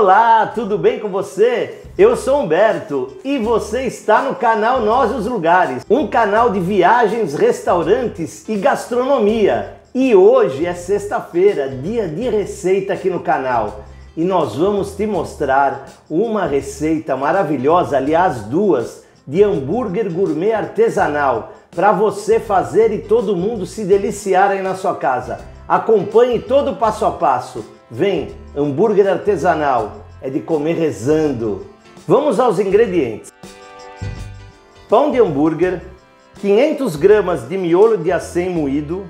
Olá, tudo bem com você? Eu sou Humberto e você está no canal Nós e os Lugares, um canal de viagens, restaurantes e gastronomia. E hoje é sexta-feira, dia de receita aqui no canal. E nós vamos te mostrar uma receita maravilhosa, aliás duas, de hambúrguer gourmet artesanal, para você fazer e todo mundo se deliciar aí na sua casa. Acompanhe todo o passo a passo. Vem, hambúrguer artesanal, é de comer rezando. Vamos aos ingredientes. Pão de hambúrguer, 500 gramas de miolo de acém moído,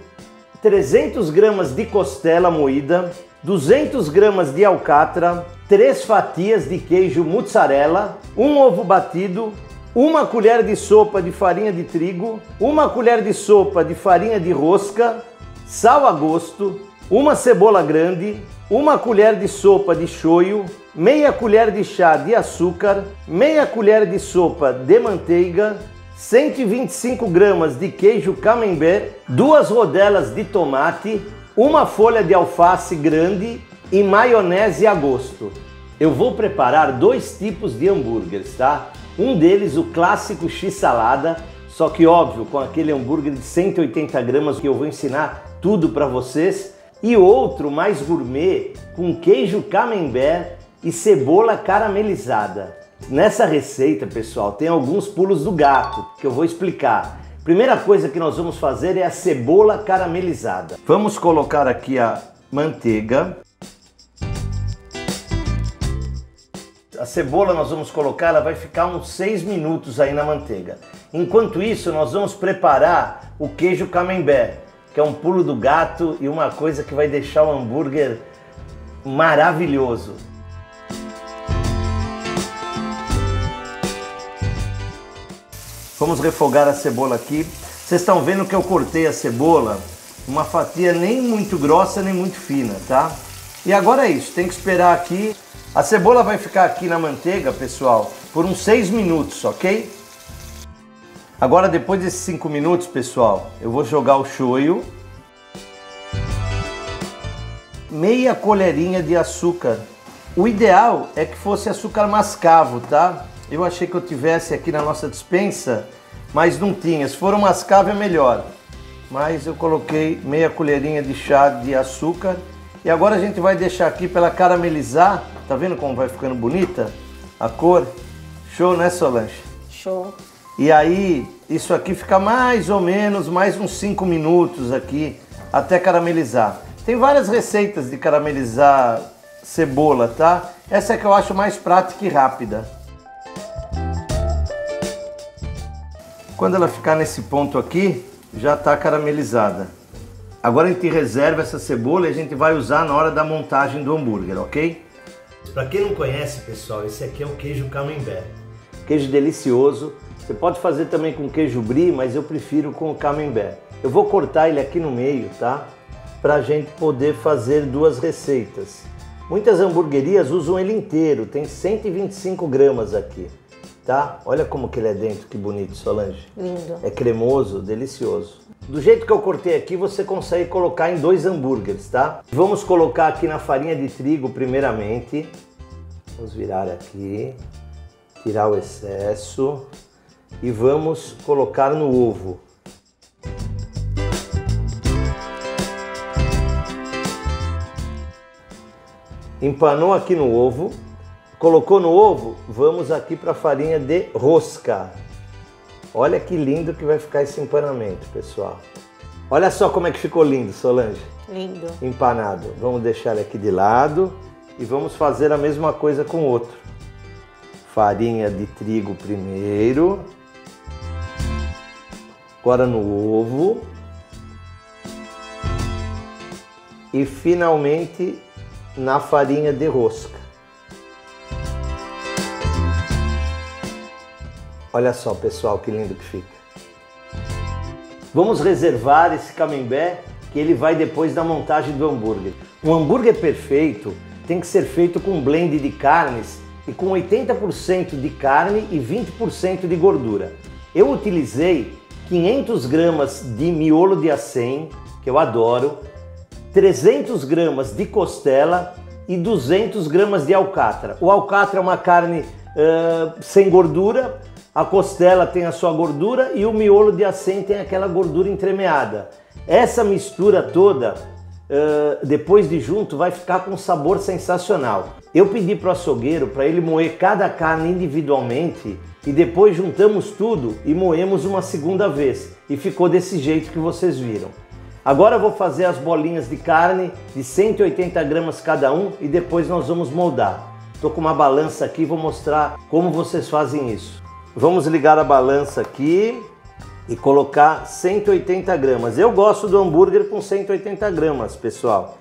300 gramas de costela moída, 200 gramas de alcatra, 3 fatias de queijo mozzarella, um ovo batido, 1 colher de sopa de farinha de trigo, 1 colher de sopa de farinha de rosca, sal a gosto, 1 cebola grande, 1 colher de sopa de shoyo, meia colher de chá de açúcar, meia colher de sopa de manteiga, 125 gramas de queijo camembert, 2 rodelas de tomate, 1 folha de alface grande e maionese a gosto. Eu vou preparar 2 tipos de hambúrgueres, tá? Um deles, o clássico X-salada, só que óbvio, com aquele hambúrguer de 180 gramas que eu vou ensinar tudo para vocês. E outro mais gourmet com queijo camembert e cebola caramelizada. Nessa receita, pessoal, tem alguns pulos do gato que eu vou explicar. Primeira coisa que nós vamos fazer é a cebola caramelizada. Vamos colocar aqui a manteiga. A cebola nós vamos colocar, ela vai ficar uns 6 minutos aí na manteiga. Enquanto isso, nós vamos preparar o queijo camembert, que é um pulo do gato e uma coisa que vai deixar o hambúrguer maravilhoso. Vamos refogar a cebola aqui. Vocês estão vendo que eu cortei a cebola, uma fatia nem muito grossa nem muito fina, tá? E agora é isso, tem que esperar aqui. A cebola vai ficar aqui na manteiga, pessoal, por uns 6 minutos, ok? Agora, depois desses 5 minutos, pessoal, eu vou jogar o shoyu, meia colherinha de açúcar. O ideal é que fosse açúcar mascavo, tá? Eu achei que eu tivesse aqui na nossa dispensa, mas não tinha. Se for um mascavo é melhor. Mas eu coloquei meia colherinha de chá de açúcar. E agora a gente vai deixar aqui para ela caramelizar. Tá vendo como vai ficando bonita a cor? Show, né, Solange? Show! E aí, isso aqui fica mais ou menos, mais uns 5 minutos aqui, até caramelizar. Tem várias receitas de caramelizar cebola, tá? Essa é que eu acho mais prática e rápida. Quando ela ficar nesse ponto aqui, já tá caramelizada. Agora a gente reserva essa cebola e a gente vai usar na hora da montagem do hambúrguer, ok? Pra quem não conhece, pessoal, esse aqui é o queijo camembert. Queijo delicioso. Você pode fazer também com queijo brie, mas eu prefiro com o camembert. Eu vou cortar ele aqui no meio, tá? Pra gente poder fazer duas receitas. Muitas hamburguerias usam ele inteiro, tem 125 gramas aqui, tá? Olha como que ele é dentro, que bonito, Solange. Lindo. É cremoso, delicioso. Do jeito que eu cortei aqui, você consegue colocar em 2 hambúrgueres, tá? Vamos colocar aqui na farinha de trigo primeiramente. Vamos virar aqui, tirar o excesso. E vamos colocar no ovo. Empanou aqui no ovo, colocou no ovo, vamos aqui para a farinha de rosca. Olha que lindo que vai ficar esse empanamento, pessoal. Olha só como é que ficou lindo, Solange. Lindo. Empanado. Vamos deixar ele aqui de lado e vamos fazer a mesma coisa com o outro. Farinha de trigo primeiro. Agora no ovo e finalmente na farinha de rosca. Olha só, pessoal, que lindo que fica. Vamos reservar esse camembert que ele vai depois da montagem do hambúrguer. Um hambúrguer perfeito tem que ser feito com blend de carnes e com 80% de carne e 20% de gordura. Eu utilizei 500 gramas de miolo de acém, que eu adoro, 300 gramas de costela e 200 gramas de alcatra. O alcatra é uma carne sem gordura, a costela tem a sua gordura e o miolo de acém tem aquela gordura entremeada. Essa mistura toda, depois de junto, vai ficar com um sabor sensacional. Eu pedi para o açougueiro para ele moer cada carne individualmente e depois juntamos tudo e moemos uma segunda vez. E ficou desse jeito que vocês viram. Agora eu vou fazer as bolinhas de carne de 180 gramas cada um e depois nós vamos moldar. Estou com uma balança aqui, vou mostrar como vocês fazem isso. Vamos ligar a balança aqui e colocar 180 gramas. Eu gosto do hambúrguer com 180 gramas, pessoal.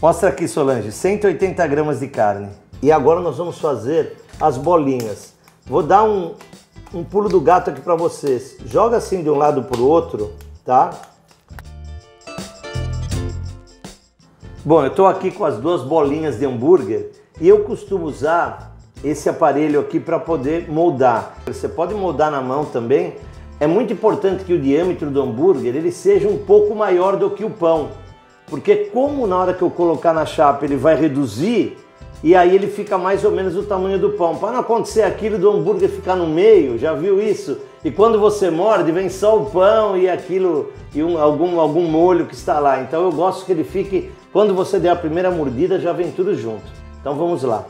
Mostra aqui, Solange, 180 gramas de carne. E agora nós vamos fazer as bolinhas. Vou dar um pulo do gato aqui para vocês. Joga assim de um lado para o outro, tá? Bom, eu estou aqui com as duas bolinhas de hambúrguer e eu costumo usar esse aparelho aqui para poder moldar. Você pode moldar na mão também. É muito importante que o diâmetro do hambúrguer ele seja um pouco maior do que o pão, porque como na hora que eu colocar na chapa ele vai reduzir e aí ele fica mais ou menos do tamanho do pão. Para não acontecer aquilo do hambúrguer ficar no meio, já viu isso? E quando você morde vem só o pão e aquilo e algum molho que está lá. Então eu gosto que ele fique, quando você der a primeira mordida já vem tudo junto. Então vamos lá.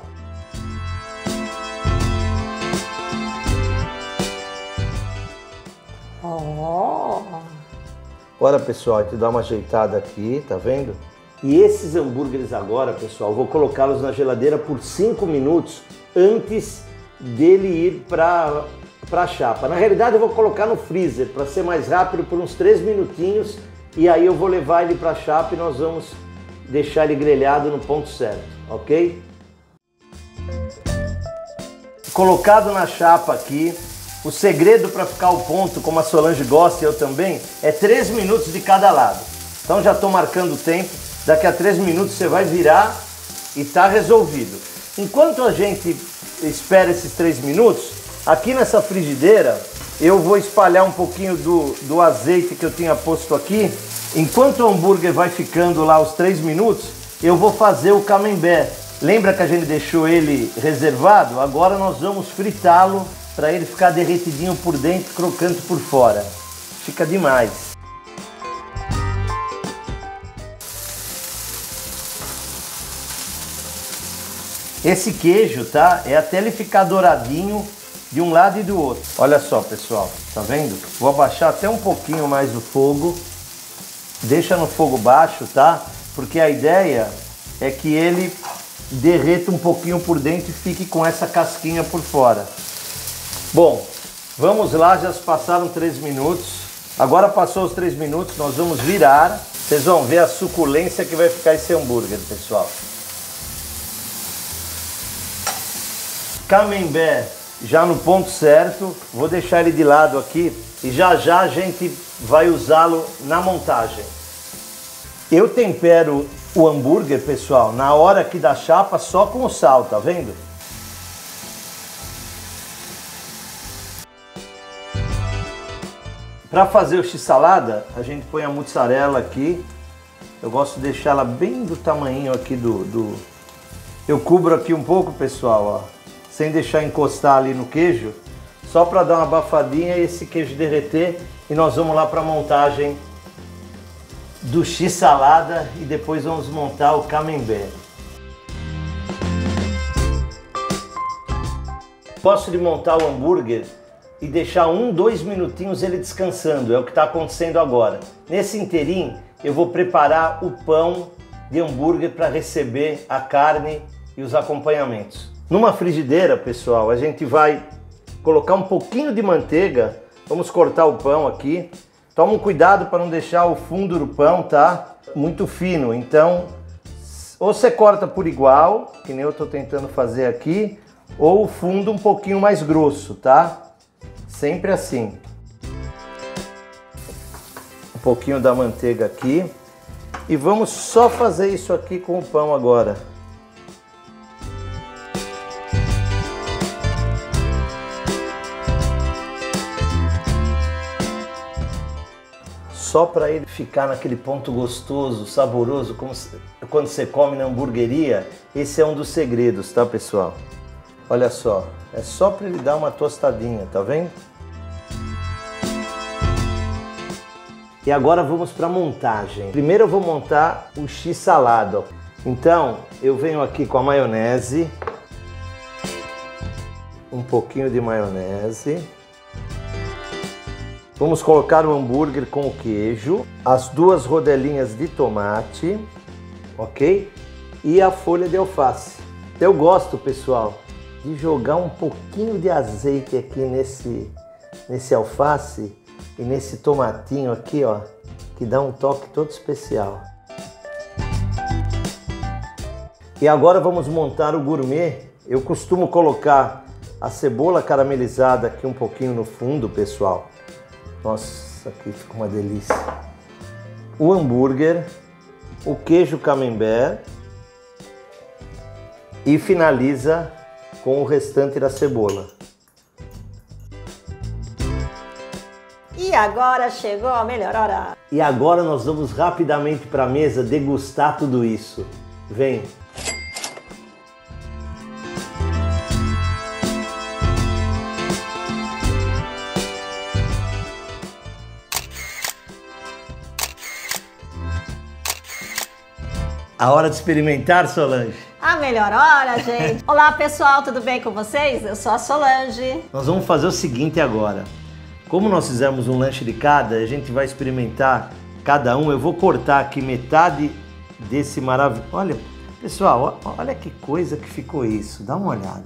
Agora, pessoal, te dá uma ajeitada aqui, tá vendo? E esses hambúrgueres agora, pessoal, vou colocá-los na geladeira por 5 minutos antes dele ir para a chapa. Na realidade, eu vou colocar no freezer para ser mais rápido por uns 3 minutinhos e aí eu vou levar ele para a chapa e nós vamos deixar ele grelhado no ponto certo, ok? Colocado na chapa aqui. O segredo para ficar o ponto, como a Solange gosta e eu também, é 3 minutos de cada lado. Então já estou marcando o tempo, daqui a 3 minutos você vai virar e está resolvido. Enquanto a gente espera esses 3 minutos, aqui nessa frigideira eu vou espalhar um pouquinho do azeite que eu tinha posto aqui. Enquanto o hambúrguer vai ficando lá os 3 minutos, eu vou fazer o camembert. Lembra que a gente deixou ele reservado? Agora nós vamos fritá-lo para ele ficar derretidinho por dentro, crocante por fora. Fica demais. Esse queijo, tá? É até ele ficar douradinho de um lado e do outro. Olha só, pessoal, tá vendo? Vou abaixar até um pouquinho mais o fogo. Deixa no fogo baixo, tá? Porque a ideia é que ele derreta um pouquinho por dentro e fique com essa casquinha por fora. Bom, vamos lá, já se passaram 3 minutos, agora passou os 3 minutos, nós vamos virar, vocês vão ver a suculência que vai ficar esse hambúrguer, pessoal. Camembert já no ponto certo, vou deixar ele de lado aqui e já já a gente vai usá-lo na montagem. Eu tempero o hambúrguer, pessoal, na hora aqui da chapa só com o sal, tá vendo? Para fazer o X-salada, a gente põe a mussarela aqui. Eu gosto de deixar ela bem do tamanho aqui Eu cubro aqui um pouco, pessoal, ó, sem deixar encostar ali no queijo, só para dar uma abafadinha e esse queijo derreter. E nós vamos lá para a montagem do X-salada e depois vamos montar o camembert. Posso de montar o hambúrguer e deixar 2 minutinhos ele descansando, é o que está acontecendo agora. Nesse inteirinho eu vou preparar o pão de hambúrguer para receber a carne e os acompanhamentos. Numa frigideira, pessoal, a gente vai colocar um pouquinho de manteiga, vamos cortar o pão aqui. Toma um cuidado para não deixar o fundo do pão, tá? Muito fino, então ou você corta por igual, que nem eu estou tentando fazer aqui, ou o fundo um pouquinho mais grosso, tá? Sempre assim. Um pouquinho da manteiga aqui. E vamos só fazer isso aqui com o pão agora. só para ele ficar naquele ponto gostoso, saboroso, como quando você come na hamburgueria. Esse é um dos segredos, tá, pessoal? Olha só, é só para ele dar uma tostadinha, tá vendo? E agora vamos para a montagem. Primeiro eu vou montar o X-salada. Então, eu venho aqui com a maionese, um pouquinho de maionese. Vamos colocar o hambúrguer com o queijo, as duas rodelinhas de tomate, ok? E a folha de alface. Eu gosto, pessoal, de jogar um pouquinho de azeite aqui nesse alface e nesse tomatinho aqui, ó, que dá um toque todo especial. E agora vamos montar o gourmet. Eu costumo colocar a cebola caramelizada aqui um pouquinho no fundo, pessoal. Nossa, aqui fica uma delícia. O hambúrguer, o queijo camembert e finaliza com o restante da cebola. E agora chegou a melhor hora. E agora nós vamos rapidamente para a mesa degustar tudo isso. Vem! A hora de experimentar, Solange. A melhor hora, gente. Olá, pessoal, tudo bem com vocês? Eu sou a Solange. Nós vamos fazer o seguinte agora. Como nós fizemos um lanche de cada, a gente vai experimentar cada um. Eu vou cortar aqui metade desse maravilhoso. Olha, pessoal, olha que coisa que ficou isso. Dá uma olhada.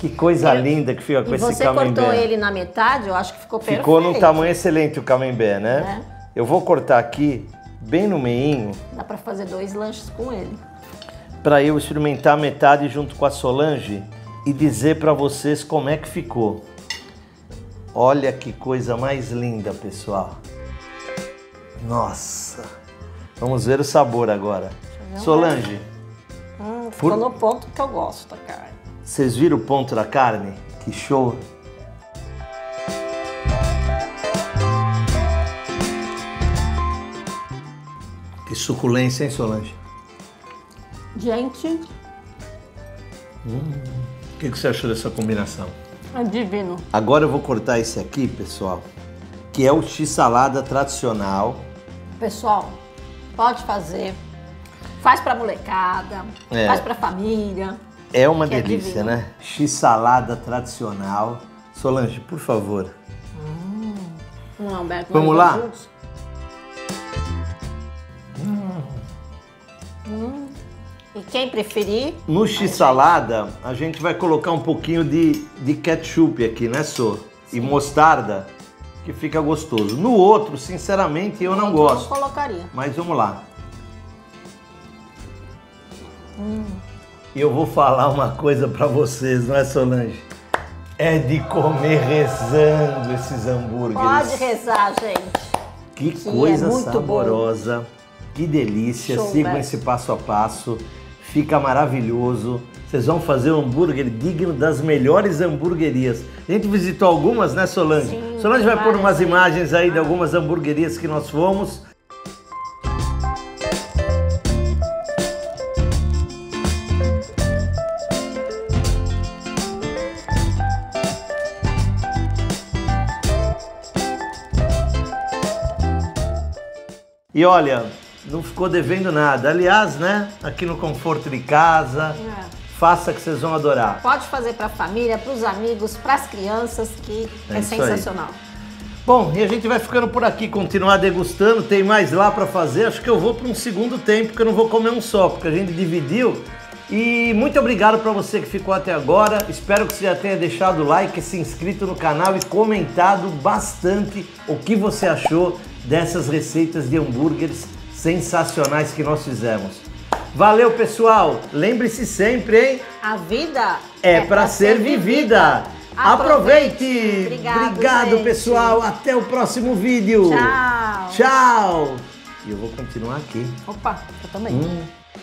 Que coisa linda que ficou com esse camembert. Você cortou ele na metade, eu acho que ficou perfeito. Ficou num tamanho excelente o camembert, né? É. Eu vou cortar aqui bem no meinho. Dá para fazer dois lanches com ele. Para eu experimentar metade junto com a Solange e dizer para vocês como é que ficou. Olha que coisa mais linda, pessoal. Nossa. Vamos ver o sabor agora. Solange. Ficou no ponto que eu gosto da carne. Vocês viram o ponto da carne? Que show. Que suculência, hein, Solange? Gente. O que você achou dessa combinação? É divino. Agora eu vou cortar esse aqui, pessoal, que é o X-salada tradicional. Pessoal, pode fazer. Faz pra molecada, faz pra família. É uma delícia, né? X-salada tradicional. Solange, por favor. Não, Humberto, vamos lá? Juntos. E quem preferir... No X-salada, a gente vai colocar um pouquinho de ketchup aqui, né, Sô? Sim. E mostarda, que fica gostoso. No outro, sinceramente, eu não gosto. Eu não colocaria. Mas vamos lá. Eu vou falar uma coisa pra vocês, não é, Solange? É de comer rezando esses hambúrgueres. Pode rezar, gente. Que coisa é saborosa. Bom. Que delícia, sigam esse passo a passo, fica maravilhoso. Vocês vão fazer um hambúrguer digno das melhores hamburguerias. A gente visitou algumas, né, Solange? Sim, Solange vai pôr umas imagens aí de algumas hamburguerias que nós fomos. E olha, não ficou devendo nada. Aliás, né? Aqui no conforto de casa, faça que vocês vão adorar. Pode fazer para a família, para os amigos, para as crianças, que é sensacional. Aí. Bom, e a gente vai ficando por aqui, continuar degustando. Tem mais lá para fazer. Acho que eu vou para um segundo tempo, porque eu não vou comer um só, porque a gente dividiu. E muito obrigado para você que ficou até agora. Espero que você já tenha deixado o like, se inscrito no canal e comentado bastante o que você achou dessas receitas de hambúrgueres sensacionais que nós fizemos. Valeu, pessoal! Lembre-se sempre, hein? A vida é para ser vivida! Aproveite! Obrigado, pessoal! Até o próximo vídeo! Tchau! Tchau! E eu vou continuar aqui. Opa, eu também.